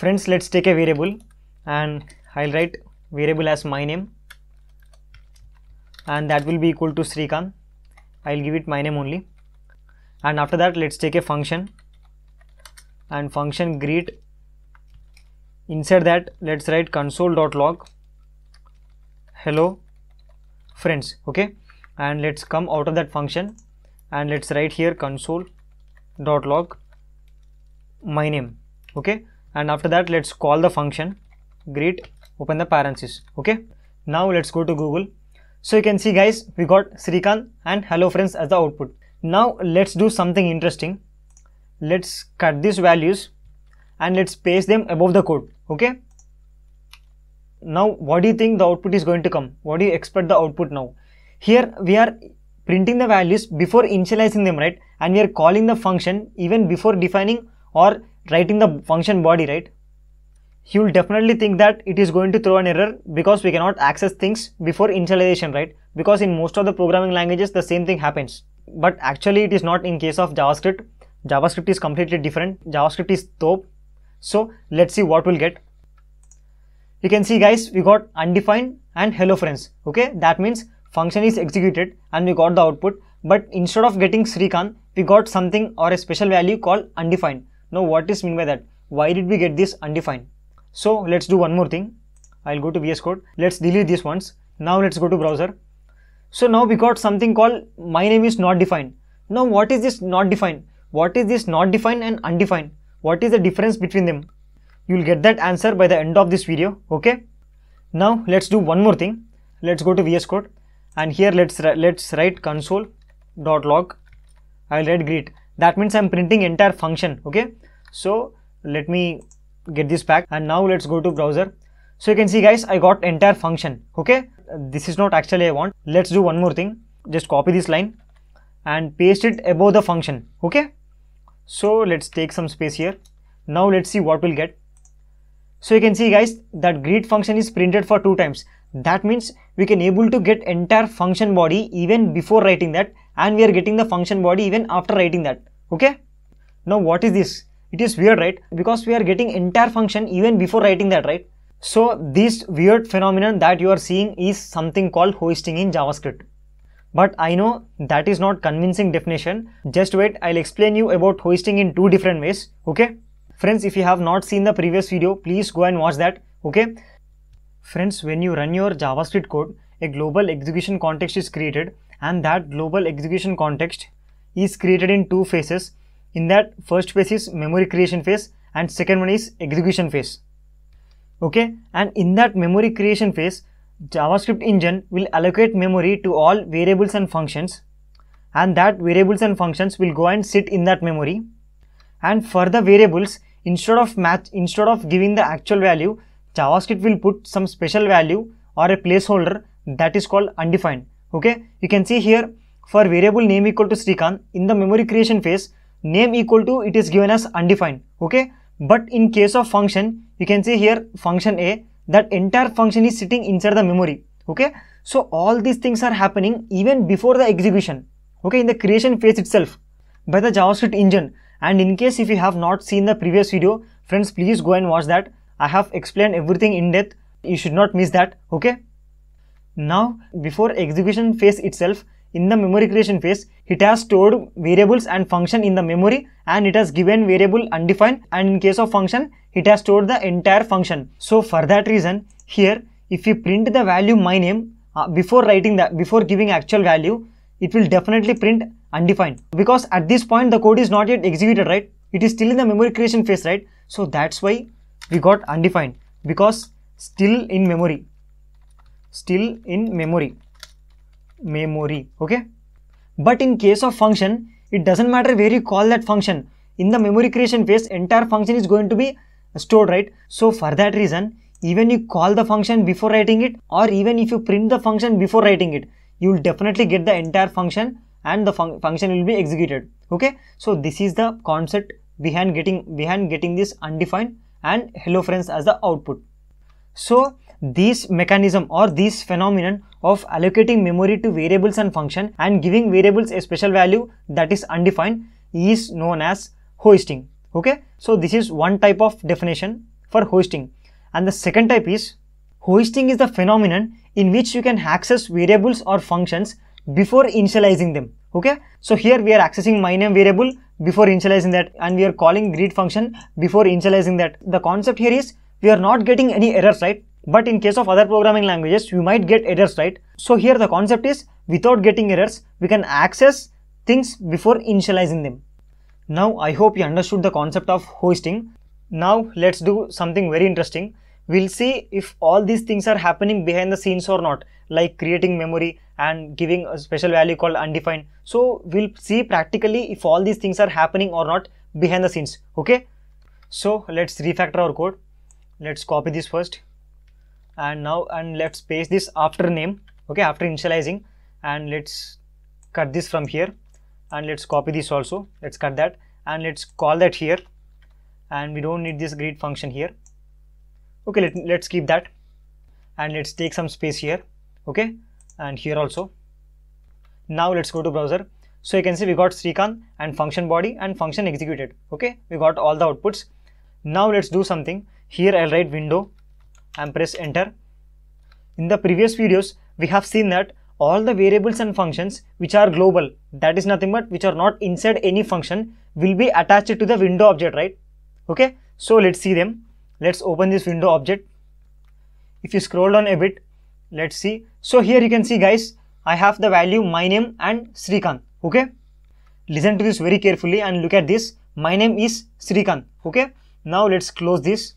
Friends, let's take a variable and I'll write variable as my name, and that will be equal to Srikanth. I'll give it my name only, and after that let's take a function and function greet. Inside that let's write console.log hello friends, okay, and let's come out of that function and let's write here console.log my name, okay, and after that let's call the function greet, open the parenthesis, okay. Now let's go to Google. So you can see guys, we got Srikanth and hello friends as the output. Now let's do something interesting. Let's cut these values and let's paste them above the code, okay. Now what do you think the output is going to come? What do you expect the output now? Here we are printing the values before initializing them, right? And we are calling the function even before defining or writing the function body, right? You will definitely think that it is going to throw an error because we cannot access things before initialization, right? Because in most of the programming languages the same thing happens. But actually it is not in case of JavaScript. JavaScript is completely different. JavaScript is dope. So let's see what we'll get. You can see guys, we got undefined and hello friends, okay? That means function is executed and we got the output, but instead of getting Srikanth, we got something or a special value called undefined. Now what is meant by that? Why did we get this undefined? So let's do one more thing. I'll go to VS Code. Let's delete these ones. Now let's go to browser. So now we got something called my name is not defined. Now what is this not defined? What is this not defined and undefined? What is the difference between them? You'll get that answer by the end of this video, okay? Now let's do one more thing. Let's go to VS Code and here let's write console.log. I'll write greet. That means I'm printing entire function, okay? So let me get this back and now let's go to browser. So you can see guys, I got entire function, okay? This is not actually I want. Let's do one more thing. Just copy this line and paste it above the function, okay? So let's take some space here. Now let's see what we'll get. So you can see guys that greet function is printed for 2 times. That means we can able to get entire function body even before writing that, and we are getting the function body even after writing that, okay? Now what is this? It is weird, right? Because we are getting entire function even before writing that, right? So this weird phenomenon that you are seeing is something called hoisting in JavaScript. But I know that is not convincing definition. Just wait, I'll explain you about hoisting in 2 different ways, okay? Friends, if you have not seen the previous video, please go and watch that, okay? Friends, when you run your JavaScript code, a global execution context is created, and that global execution context is created in 2 phases. In that, first phase is memory creation phase and second one is execution phase, okay? And in that memory creation phase, JavaScript engine will allocate memory to all variables and functions, and that variables and functions will go and sit in that memory. And for the variables, instead of giving the actual value, JavaScript will put some special value or a placeholder that is called undefined, okay? You can see here, for variable name equal to Srikanth, in the memory creation phase, name equal to it is given as undefined, okay? But in case of function, you can see here function A, that entire function is sitting inside the memory, okay? So all these things are happening even before the execution, okay, in the creation phase itself by the JavaScript engine. And in case if you have not seen the previous video, friends, please go and watch that. I have explained everything in depth. You should not miss that, okay? Now before execution phase itself, in the memory creation phase, it has stored variables and function in the memory, and it has given variable undefined, and in case of function, it has stored the entire function. So for that reason, here if we print the value my name before giving actual value, it will definitely print undefined, because at this point the code is not yet executed, right? It is still in the memory creation phase, right? So that's why we got undefined, because still in memory, okay? But in case of function, it doesn't matter where you call that function. In the memory creation phase, entire function is going to be stored, right? So for that reason, even you call the function before writing it, or even if you print the function before writing it, you will definitely get the entire function, and the function will be executed, okay? So this is the concept behind getting this undefined and hello friends as the output. So this mechanism or this phenomenon of allocating memory to variables and function and giving variables a special value that is undefined is known as hoisting, okay? So this is one type of definition for hosting. And the second type is, hosting is the phenomenon in which you can access variables or functions before initializing them. Okay, so here we are accessing my name variable before initializing that, and we are calling greet function before initializing that. The concept here is we are not getting any errors, right? But in case of other programming languages, you might get errors, right? So here the concept is, without getting errors, we can access things before initializing them. Now I hope you understood the concept of hosting. Now let's do something very interesting. We'll see if all these things are happening behind the scenes or not, like creating memory and giving a special value called undefined. So we'll see practically if all these things are happening or not behind the scenes. Okay, so let's refactor our code. Let's copy this first, and now let's paste this after name. Okay, after initializing, and let's cut this from here, and let's copy this also. Let's cut that, and let's call that here, and we don't need this greet function here. Okay, let's keep that, and let's take some space here. Okay, and here also. Now let's go to browser. So you can see we got Srikanth and function body and function executed. Okay, we got all the outputs. Now let's do something. Here I'll write window and press enter. In the previous videos, we have seen that all the variables and functions which are global, that is nothing but which are not inside any function, will be attached to the window object, right? Okay, so let's see them. Let's open this window object. If you scroll down a bit, let's see. So here you can see, guys, I have the value my name and Srikanth. Okay, listen to this very carefully and look at this. My name is Srikanth. Okay, now let's close this.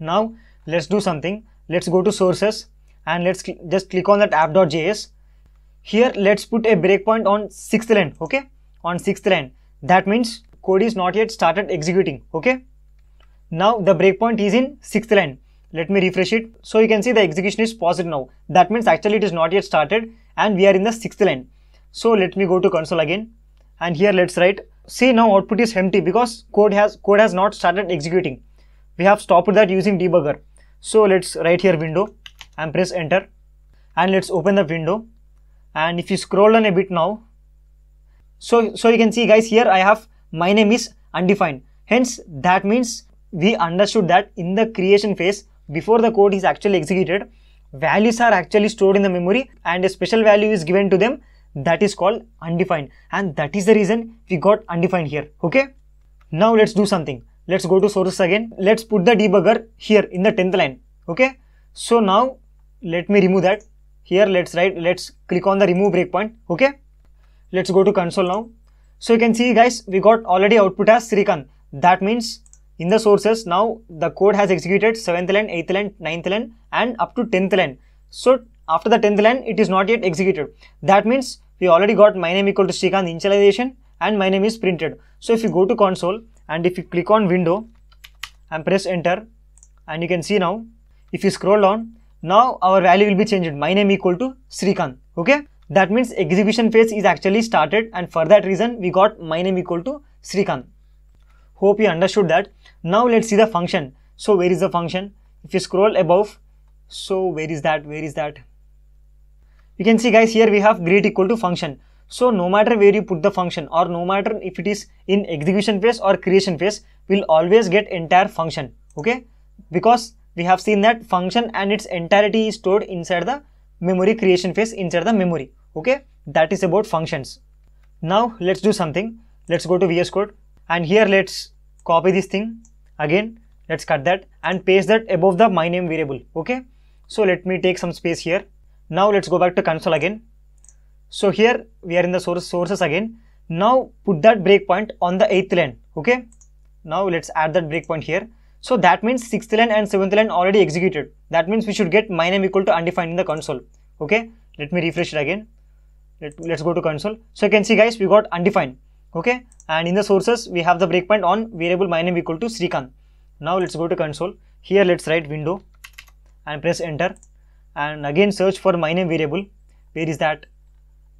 Now let's do something. Let's go to sources and let's just click on that app.js. Here let's put a breakpoint on 6th line. Okay, on 6th line. That means code is not yet started executing. Okay. Now the breakpoint is in 6th line. Let me refresh it. So you can see the execution is paused now. That means actually it is not yet started and we are in the 6th line. So let me go to console again, and here let's write. See, now output is empty because code has not started executing. We have stopped that using debugger. So let's write here window and press enter, and let's open the window. And if you scroll down a bit now, so you can see, guys, here I have my name is undefined. Hence that means we understood that in the creation phase, before the code is actually executed, values are actually stored in the memory and a special value is given to them, that is called undefined, and that is the reason we got undefined here. Okay, now let's do something. Let's go to sources again. Let's put the debugger here in the 10th line. Okay, so now let me remove that. Here let's click on the remove breakpoint. Okay, let's go to console now. So you can see, guys, we got already output as Srikanth. That means in the sources, now the code has executed 7th line, 8th line, 9th line and up to 10th line. So after the 10th line, it is not yet executed. That means we already got my name equal to Srikanth initialization and my name is printed. So if you go to console and if you click on window and press enter, and you can see now, if you scroll down, now our value will be changed. My name equal to Srikanth. Okay, that means execution phase is actually started, and for that reason we got my name equal to Srikanth. Hope you understood that. Now let's see the function. So where is the function? If you scroll above, so where is that? You can see, guys, here we have greet equal to function. So no matter where you put the function, or no matter if it is in execution phase or creation phase, we'll always get entire function. Okay, because we have seen that function and its entirety is stored inside the memory, creation phase, inside the memory. Okay, that is about functions. Now let's do something. Let's go to VS Code. And here let's copy this thing again. Let's cut that and paste that above the my name variable. Okay, so let me take some space here. Now let's go back to console again. So here we are in the sources again. Now put that breakpoint on the 8th line. Okay, now let's add that breakpoint here. So that means 6th line and 7th line already executed. That means we should get my name equal to undefined in the console. Okay, let me refresh it again. Let's go to console. So you can see, guys, we got undefined. Okay, and in the sources we have the breakpoint on variable my name equal to Srikanth. Now let's go to console. Here let's write window and press enter, and again search for my name variable. Where is that?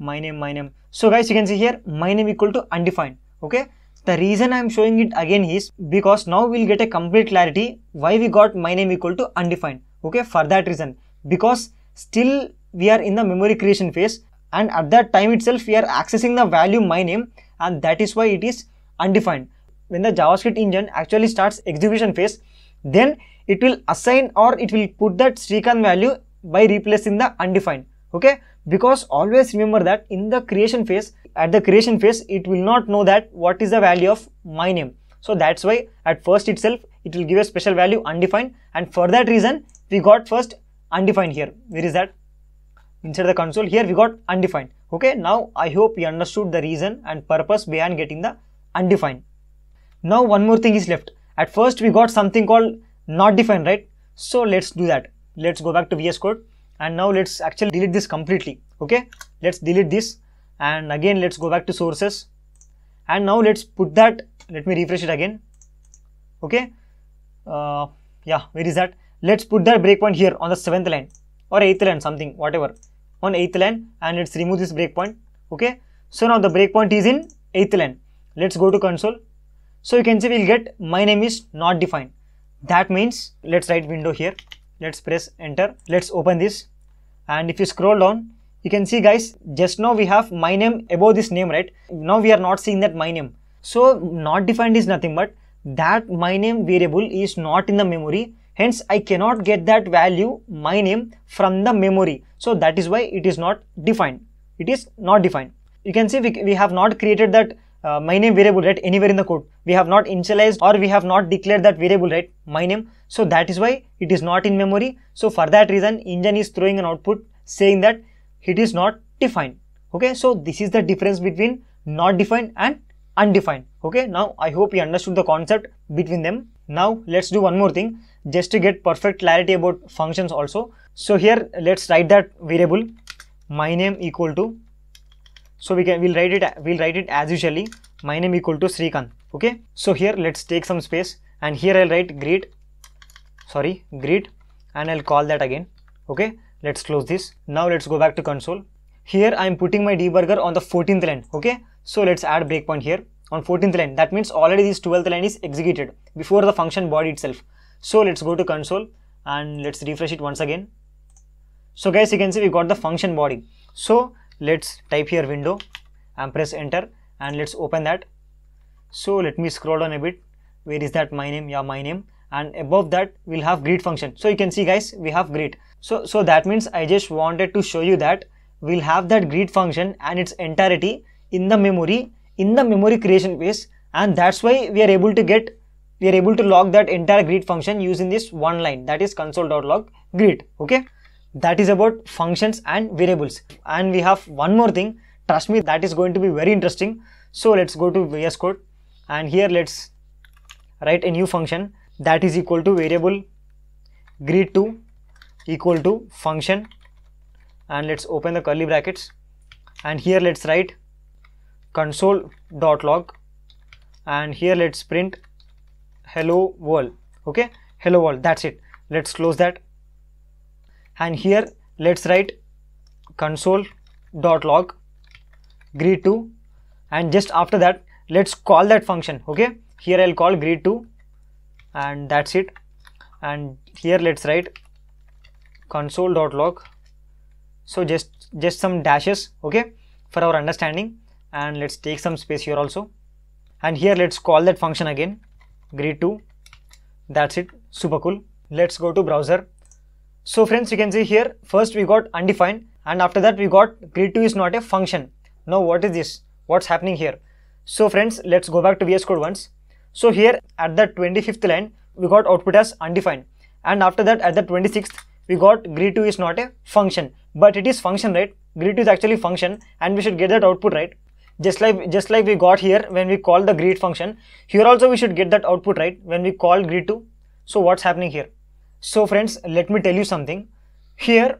My name. So, guys, you can see here my name equal to undefined. Okay, the reason I'm showing it again is because now we'll get a complete clarity why we got my name equal to undefined. Okay, for that reason, because still we are in the memory creation phase, and at that time itself we are accessing the value my name, and that is why it is undefined. When the JavaScript engine actually starts execution phase, then it will assign or it will put that Srikanth value by replacing the undefined. Okay, because always remember that in the creation phase, at the creation phase, it will not know that what is the value of my name. So that's why at first itself it will give a special value undefined, and for that reason we got first undefined here. Where is that? Inside the console here we got undefined. Okay, now I hope you understood the reason and purpose behind getting the undefined. Now one more thing is left. At first we got something called not defined, right? So let's do that. Let's go back to VS Code and now let's actually delete this completely. Okay, let's delete this and again let's go back to sources and now let's put that, let me refresh it again. Okay, where is that? Let's put that breakpoint here on the 7th line or 8th line, something, whatever, on 8th line, and let's remove this breakpoint. Okay, so now the breakpoint is in 8th line. Let's go to console. So you can see we'll get my name is not defined. That means let's write window here. Let's press enter. Let's open this. And if you scroll down, you can see guys, just now we have my name above this name, right? Now we are not seeing that my name. So not defined is nothing but that my name variable is not in the memory. Hence, I cannot get that value my name from the memory. So that is why it is not defined. It is not defined. You can see we have not created that my name variable, right, anywhere in the code. We have not initialized or we have not declared that variable, right, my name. So that is why it is not in memory. So for that reason, engine is throwing an output saying that it is not defined. Okay, so this is the difference between not defined and undefined. Okay, now I hope you understood the concept between them. Now let's do one more thing just to get perfect clarity about functions also. So here let's write that variable my name equal to. So we'll write it as usually, my name equal to Srikanth. Okay, so here let's take some space and here I'll write grid and I'll call that again. Okay, let's close this. Now let's go back to console. Here I'm putting my debugger on the 14th line. Okay, so let's add breakpoint here on 14th line. That means already this 12th line is executed before the function body itself. So let's go to console and let's refresh it once again. So guys, you can see we got the function body. So let's type here window and press enter and let's open that. So let me scroll down a bit. Where is that my name? Yeah, my name, and above that we'll have grid function. So you can see guys, we have grid. So that means I just wanted to show you that we'll have that grid function and its entirety in the memory creation phase, and that's why we are able to log that entire grid function using this one line, that is console.log grid. Okay, that is about functions and variables. And we have one more thing, trust me, that is going to be very interesting. So let's go to VS Code and here let's write a new function that is equal to variable grid2 equal to function, and let's open the curly brackets and here let's write console.log and here let's print hello world. Okay, hello world, that's it. Let's close that. And here let's write console.log grid2 and just after that let's call that function. Okay, here I'll call grid2 and that's it. And here let's write console.log, so just some dashes, okay, for our understanding, and let's take some space here also. And here let's call that function again, grid2, that's it. Super cool. Let's go to browser. So friends, you can see here first we got undefined and after that we got grid2 is not a function. Now what is this? What's happening here? So friends, let's go back to VS Code once. So here at the 25th line we got output as undefined, and after that at the 26th we got grid2 is not a function, but it is function, right? Grid2 is actually function and we should get that output, right? Just like we got here when we call the grid function, here also we should get that output, right, when we call grid2. So what's happening here? So friends, let me tell you something. Here,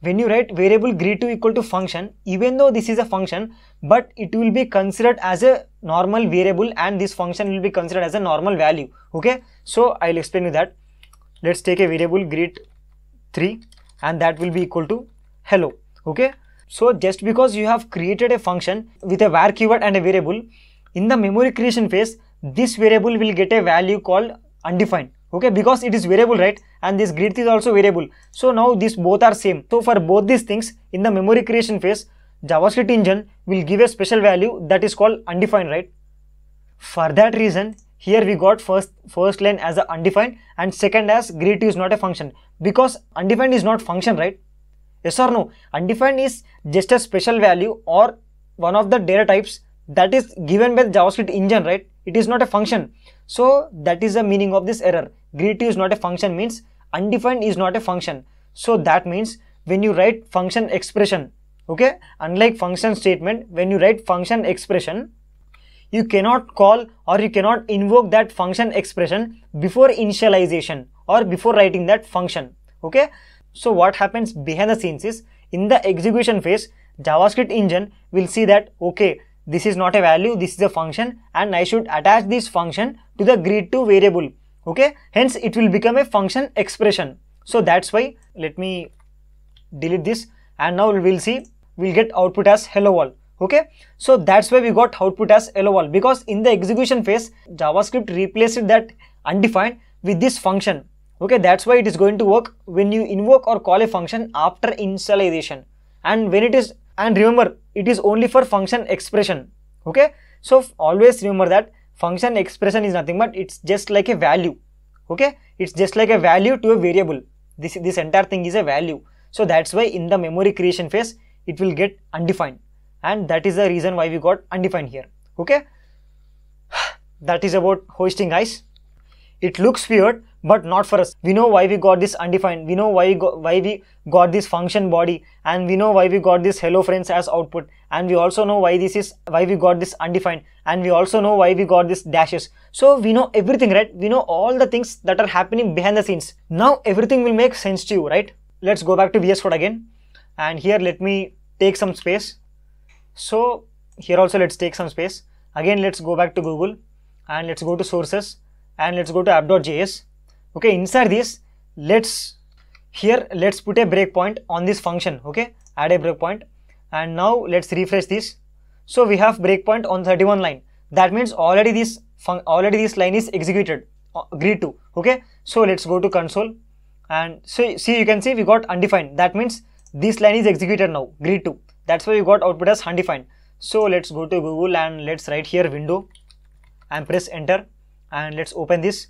when you write variable grid2 equal to function, even though this is a function, but it will be considered as a normal variable and this function will be considered as a normal value. Okay, so I'll explain you that. Let's take a variable grid3 and that will be equal to hello. Okay, so just because you have created a function with a var keyword and a variable, in the memory creation phase, this variable will get a value called undefined. Okay, because it is variable, right, and this grid is also variable. So now these both are same. So for both these things, in the memory creation phase, JavaScript engine will give a special value that is called undefined, right? For that reason, Here we got first line as a undefined and second as greet is not a function, because undefined is not function, right? Yes or no? Undefined is just a special value or one of the data types that is given by the JavaScript engine, right? It is not a function. So that is the meaning of this error. Greet is not a function means undefined is not a function. So that means when you write function expression, okay, unlike function statement, when you write function expression, you cannot call or you cannot invoke that function expression before initialization or before writing that function, okay? So what happens behind the scenes is, in the execution phase, JavaScript engine will see that, okay, this is not a value, this is a function, and I should attach this function to the greet2 variable, okay? Hence it will become a function expression. So that's why, let me delete this, and now we'll see, we'll get output as hello world. Okay, so that's why we got output as hello world, because in the execution phase, JavaScript replaced that undefined with this function. Okay, that's why it is going to work when you invoke or call a function after initialization, and when it is, and remember, it is only for function expression. Okay, so always remember that function expression is nothing but it's just like a value. Okay, it's just like a value to a variable. This entire thing is a value. So that's why in the memory creation phase, it will get undefined. And that is the reason why we got undefined here, okay? That is about hosting, guys. It looks weird, but not for us. We know why we got this undefined. We know why we got this function body, and we know why we got this hello friends as output. And we also know why this is, why we got this undefined. And we also know why we got this dashes. So we know everything, right? We know all the things that are happening behind the scenes. Now everything will make sense to you, right? Let's go back to VS Code again. And here, let me take some space. So here also let's take some space. Again, let's go back to Google and let's go to sources and let's go to app.js. Okay, inside this, let's put a breakpoint on this function. Okay, add a breakpoint, and now let's refresh this. So we have breakpoint on 31 line. That means already this line is executed, greet2. Okay, so let's go to console and so see, you can see we got undefined. That means this line is executed now, greet2. That's why we got output as undefined. So let's go to Google and let's write here window and press enter and let's open this.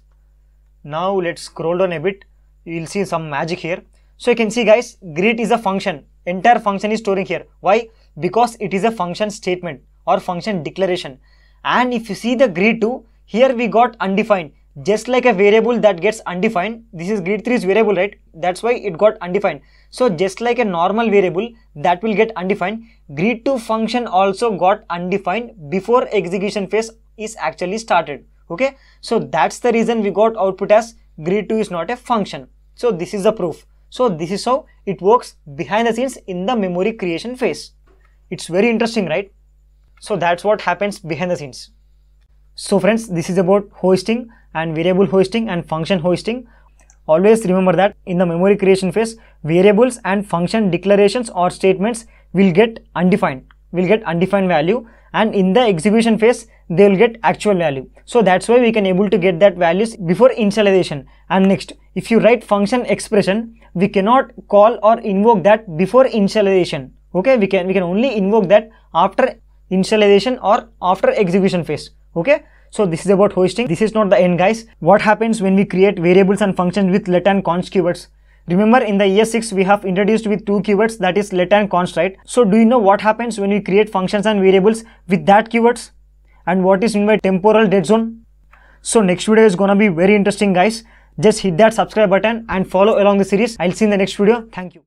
Now let's scroll down a bit. You will see some magic here. So you can see, guys, greet is a function. Entire function is storing here. Why? Because it is a function statement or function declaration. And if you see the greet2, here we got undefined. Just like a variable that gets undefined, this is greet3's variable, right? That's why it got undefined. So just like a normal variable that will get undefined, greet2 function also got undefined before execution phase is actually started. Okay, so that's the reason we got output as greet2 is not a function. So this is the proof. So this is how it works behind the scenes in the memory creation phase. It's very interesting, right? So that's what happens behind the scenes. So friends, this is about hosting and variable hosting and function hosting. Always remember that in the memory creation phase, variables and function declarations or statements will get undefined value, and in the execution phase, they will get actual value. So that's why we can able to get that values before initialization. And next, if you write function expression, we cannot call or invoke that before initialization. Okay, we can only invoke that after initialization or after execution phase. Okay, so this is about hosting. This is not the end, guys. What happens when we create variables and functions with let and const keywords? Remember, in the ES6 we have introduced with two keywords, that is let and const, right? So do you know what happens when we create functions and variables with that keywords, and what is meant by temporal dead zone? So next video is gonna be very interesting, guys. Just hit that subscribe button and follow along the series. I'll see you in the next video. Thank you.